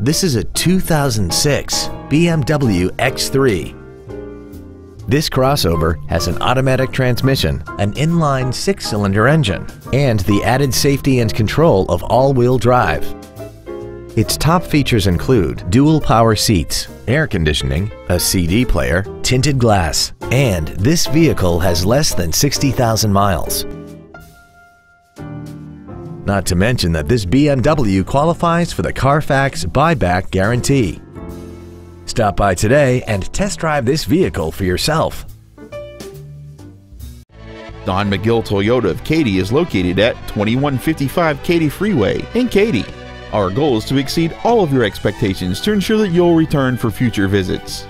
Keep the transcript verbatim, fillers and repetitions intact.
This is a two thousand six B M W X three. This crossover has an automatic transmission, an inline six-cylinder engine, and the added safety and control of all-wheel drive. Its top features include dual power seats, air conditioning, a C D player, tinted glass, and this vehicle has less than sixty thousand miles. Not to mention that this B M W qualifies for the Carfax buyback guarantee. Stop by today and test drive this vehicle for yourself. Don McGill Toyota of Katy is located at twenty-one fifty-five Katy Freeway in Katy. Our goal is to exceed all of your expectations to ensure that you'll return for future visits.